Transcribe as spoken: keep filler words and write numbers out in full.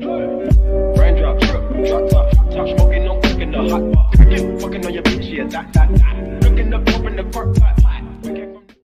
Raindrop drip, drop top, top smoking, no cooking the hot pot. Fucking on your bitch, yeah, that, that, that. Looking up, open the park pot, pot.